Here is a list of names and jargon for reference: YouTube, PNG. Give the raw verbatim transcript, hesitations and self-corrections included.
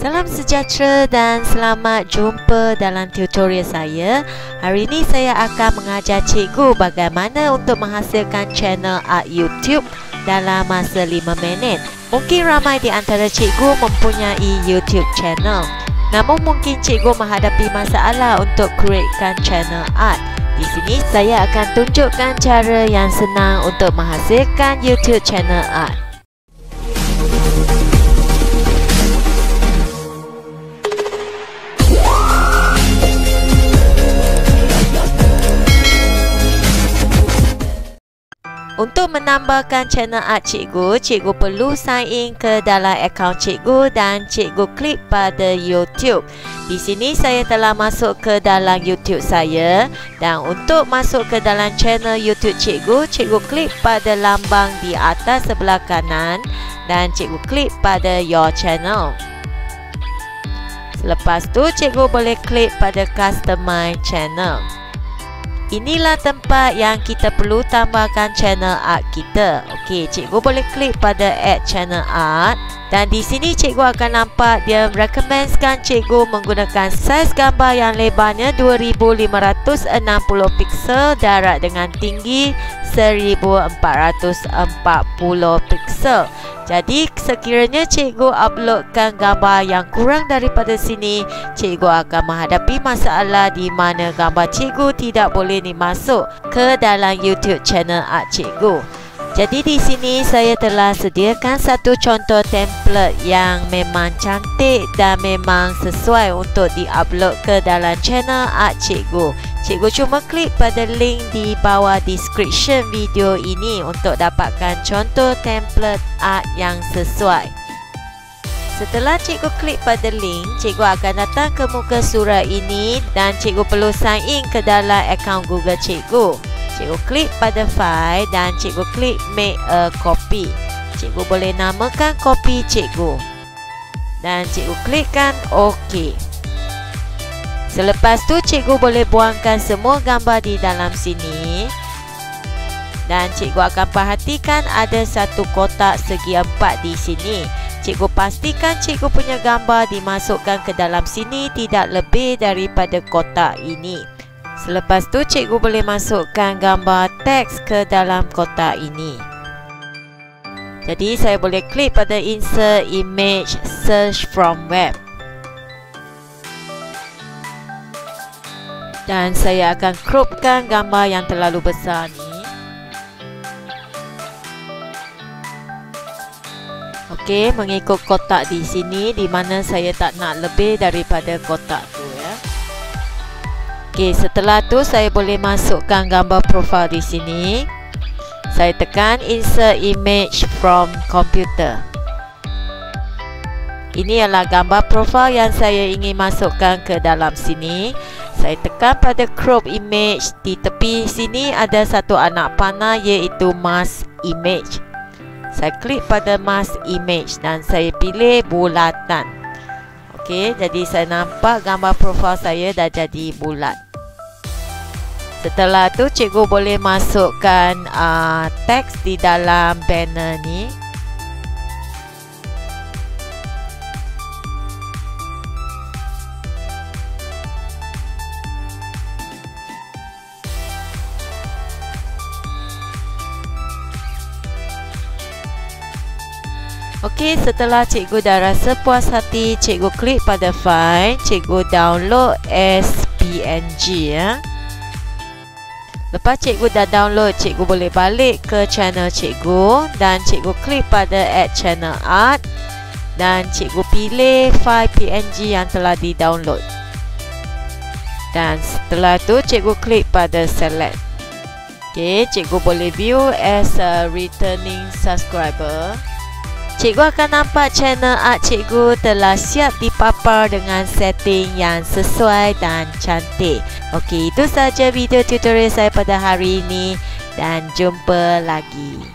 Salam sejahtera dan selamat jumpa dalam tutorial saya. Hari ini saya akan mengajar cikgu bagaimana untuk menghasilkan channel art YouTube dalam masa lima minit. Mungkin ramai di antara cikgu mempunyai YouTube channel. Namun mungkin cikgu menghadapi masalah untuk createkan channel art. Di sini saya akan tunjukkan cara yang senang untuk menghasilkan YouTube channel art. Untuk menambahkan channel art cikgu, cikgu perlu sign in ke dalam akaun cikgu dan cikgu klik pada YouTube. Di sini saya telah masuk ke dalam YouTube saya dan untuk masuk ke dalam channel YouTube cikgu, cikgu klik pada lambang di atas sebelah kanan dan cikgu klik pada Your Channel. Selepas tu, cikgu boleh klik pada Customize Channel. Inilah tempat yang kita perlu tambahkan channel art kita. Okey, cikgu boleh klik pada Add Channel Art dan di sini cikgu akan nampak dia rekomensikan cikgu menggunakan saiz gambar yang lebarnya dua ribu lima ratus enam puluh piksel darat dengan tinggi seribu empat ratus empat puluh piksel. Jadi sekiranya cikgu uploadkan gambar yang kurang daripada sini, cikgu akan menghadapi masalah di mana gambar cikgu tidak boleh dimasuk ke dalam YouTube channel art cikgu. Jadi di sini saya telah sediakan satu contoh template yang memang cantik dan memang sesuai untuk diupload ke dalam channel art cikgu. Cikgu cuma klik pada link di bawah description video ini untuk dapatkan contoh template art yang sesuai. Setelah cikgu klik pada link, cikgu akan datang ke muka surat ini dan cikgu perlu sign in ke dalam akaun Google cikgu. Cikgu klik pada file dan cikgu klik make a copy. Cikgu boleh namakan kopi cikgu. Dan cikgu klikkan OK. Selepas tu cikgu boleh buangkan semua gambar di dalam sini. Dan cikgu akan perhatikan ada satu kotak segi empat di sini. Cikgu pastikan cikgu punya gambar dimasukkan ke dalam sini tidak lebih daripada kotak ini. Selepas tu cikgu boleh masukkan gambar teks ke dalam kotak ini. Jadi saya boleh klik pada Insert Image Search from Web. Dan saya akan cropkan gambar yang terlalu besar ni. Okey, mengikut kotak di sini di mana saya tak nak lebih daripada kotak tu ya. Okey, setelah tu saya boleh masukkan gambar profil di sini. Saya tekan Insert Image from Computer. Ini ialah gambar profil yang saya ingin masukkan ke dalam sini. Saya tekan pada Crop Image. Di tepi sini ada satu anak panah iaitu Mask Image. Saya klik pada Mask Image dan saya pilih bulatan. Okey, jadi saya nampak gambar profil saya dah jadi bulat. Setelah tu cikgu boleh masukkan uh, teks di dalam banner ni. Okey, setelah cikgu dah rasa puas hati, cikgu klik pada file, cikgu download as P N G ya. Lepas cikgu dah download, cikgu boleh balik ke channel cikgu dan cikgu klik pada Add Channel Art dan cikgu pilih file P N G yang telah di-download. Dan setelah tu cikgu klik pada Select. Okey, cikgu boleh view as a returning subscriber. Cikgu akan nampak channel art cikgu telah siap dipapar dengan setting yang sesuai dan cantik. Okey, itu sahaja video tutorial saya pada hari ini dan jumpa lagi.